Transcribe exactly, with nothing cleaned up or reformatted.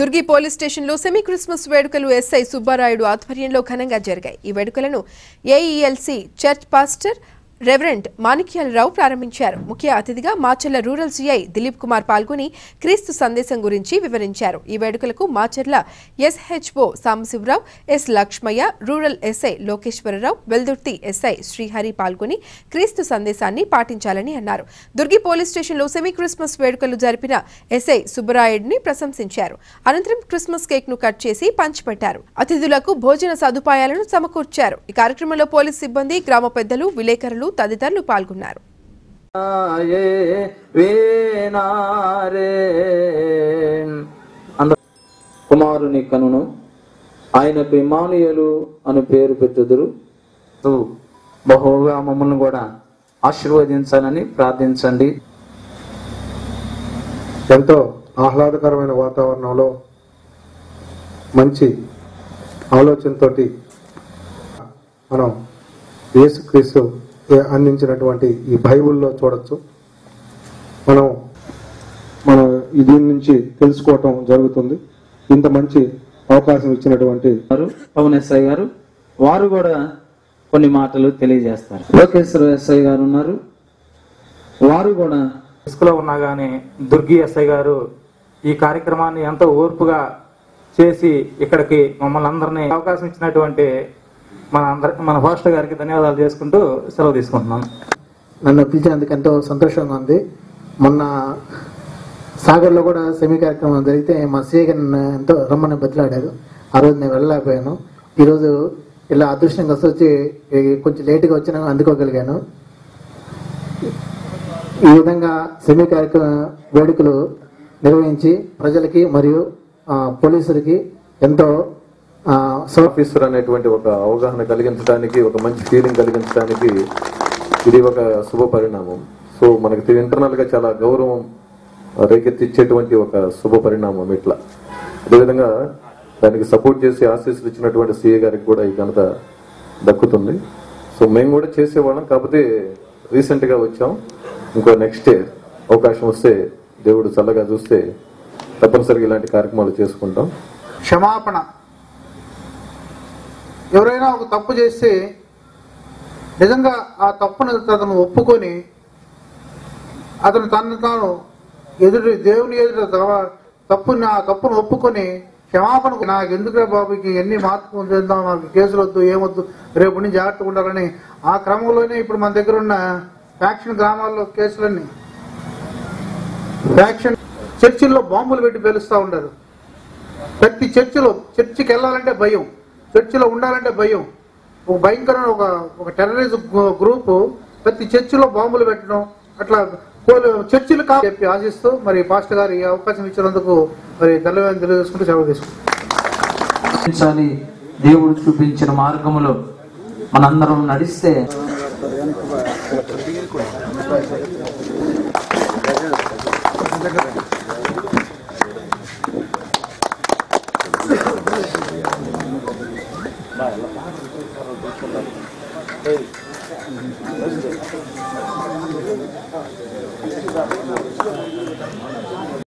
Durgi police స్టేషన్లో semi Christmas వేడుకలు SI Subbarayudu ఆధ్వర్యంలో ఘనంగా జరిగాయి. ఈ వేడుకలను AELC church pastor reverend Manikyalarao ప్రారంభించారు. ముఖ్య అతిథిగా మాచెర్ల రూరల్ సిఐ దిలీప్ కుమార్ పాల్గొని క్రీస్తు సందేశం గురించి వివరించారు. ఈ వేడుకలకు Macherla SHO Sambasivarao, S Lakshmaiah, rural SI Lokeswararao, Veldurthi SI Srihari పాల్గొని క్రీస్తు సందేశాన్ని పాటించాలని అన్నారు. దుర్గి పోలీస్ స్టేషన్లో సెమీ క్రిస్మస్ వేడుకలు జరిపిన ఎస్ఐ సుబ్బరాయుడిని ప్రశంసించారు. అనంతరం క్రిస్మస్ కేక్ ను కట్ చేసి పంచిపెట్టారు. అతిథులకు భోజన సదుపాయాలను సమకూర్చారు. ఈ కార్యక్రమంలో పోలీస్ సిబ్బంది, గ్రామ పెద్దలు, విలేకరులు తదితరులు పాల్గొన్నారు. కుమారుని కనును, ఆయనకు ఇమానుయేలు అని పేరు పెట్టుదురు. బహుగా మమ్మల్ని కూడా ఆశీర్వదించాలని ప్రార్థించండి. ఎంతో ఆహ్లాదకరమైన వాతావరణంలో మంచి ఆలోచనతోటి మనం యేసుక్రీస్తు అందించినటువంటి ఈ బైబిల్లో చూడొచ్చు. మనం మనం దీని నుంచి తెలుసుకోవటం జరుగుతుంది. ఇంత మంచి అవకాశం ఇచ్చినటువంటి పవన్ ఎస్ఐ గారు, వారు కూడా కొన్ని మాటలు తెలియజేస్తారు. లోకేశ్వర ఎస్ఐ గారు ఉన్నారు, వారు కూడా ఇసుకలో ఉన్నా కానీ దుర్గి ఎస్ఐ గారు ఈ కార్యక్రమాన్ని ఎంతో ఓర్పుగా చేసి ఇక్కడికి మమ్మల్ని అందరినీ అవకాశం ఇచ్చినటువంటి మన అందరి మన హోస్ట్ గారికి ధన్యవాదాలు చేసుకుంటూ సెలవు తీసుకుంటున్నాను. నన్ను పిలిచినందుకు ఎంతో సంతోషంగా ఉంది. మొన్న సాగర్లో కూడా సెమీ కార్యక్రమం జరిగితే మా సిఐ గారు నన్ను ఎంతో రమ్మని బతిలాడారు. ఆ రోజు నేను వెళ్ళలేకపోయాను. ఈరోజు ఇలా అదృష్టం కలిసి వచ్చి కొంచెం లేటుగా వచ్చినా అందుకోగలిగాను. ఈ విధంగా సెమీ కార్యక్రమ వేడుకలు నిర్వహించి ప్రజలకి మరియు పోలీసులకి ఎంతో ఆఫీసర్ అనేటువంటి ఒక అవగాహన కలిగించడానికి, ఒక మంచి ఫీలింగ్ కలిగించడానికి ఇది ఒక శుభ పరిణామం. సో మనకి ఇంటర్నల్గా చాలా గౌరవం రేకెత్తిచ్చేటువంటి ఒక శుభ పరిణామం. ఇట్లా అదేవిధంగా దానికి సపోర్ట్ చేసి ఆశీస్సులు ఇచ్చినటువంటి సిఏ గారికి కూడా ఈ ఘనత దక్కుతుంది. సో మేము కూడా చేసేవాళ్ళం, కాకపోతే రీసెంట్గా వచ్చాం. ఇంకో నెక్స్ట్ ఇయర్ అవకాశం వస్తే, దేవుడు చల్లగా చూస్తే తప్పనిసరిగా ఇలాంటి కార్యక్రమాలు చేసుకుంటాం. క్షమాపణ, ఎవరైనా ఒక తప్పు చేస్తే నిజంగా ఆ తప్పును తను ఒప్పుకొని అతను తను తాను ఎదురు దేవుని ఎదురు తప్పుని ఆ తప్పును ఒప్పుకొని క్షమాపణ, నాకు ఎందుకురా బాబుకి ఎన్ని మార్పులు చేద్దాం, నాకు కేసులు వద్దు, ఏమొద్దు, రేపు నుండి జాగ్రత్తగా ఉండాలని ఆ క్రమంలోనే ఇప్పుడు మన దగ్గర ఉన్న ఫ్యాక్షన్ గ్రామాల్లో కేసులన్నీ ఫ్యాక్షన్ చర్చిల్లో బాంబులు పెట్టి పేలుస్తూ ఉండరు. ప్రతి చర్చిలో చర్చికి వెళ్ళాలంటే భయం, చర్చిలో ఉండాలంటే భయం. ఒక భయంకరమైన ఒక ఒక టెర్రరిస్ట్ గ్రూపు ప్రతి చర్చిలో బాంబులు పెట్టడం, అట్లా చర్చిలు కా చెప్పి ఆశిస్తూ మరి పాస్టర్ గారు ఈ అవకాశం ఇచ్చినందుకు మరి ధన్యవాదాలు తెలియజేసుకుంటూ సెలవు తీసుకుంటాం. దేవుడు చూపించిన మార్గంలో మనందరం నడిస్తే Thank you.